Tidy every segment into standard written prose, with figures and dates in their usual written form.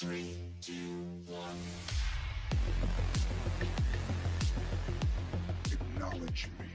3, 2, 1. Acknowledge me.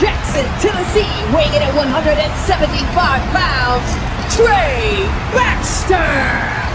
Jackson, Tennessee, weighing in at 175 pounds, Trey Baxter!